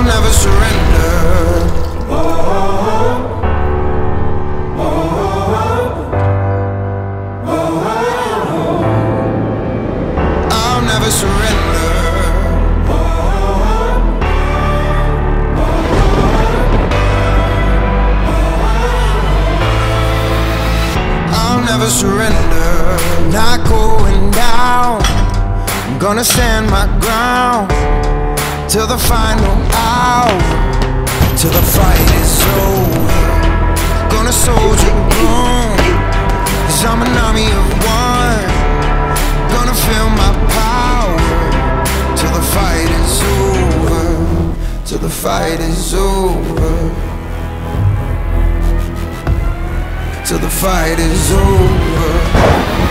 I'll never surrender. I'll never surrender. I'll never surrender. Not going down. I'm gonna stand my ground till the final hour, till the fight is over. Gonna soldier on, 'cause I'm an army of one. Gonna feel my power till the fight is over, till the fight is over, till the fight is over.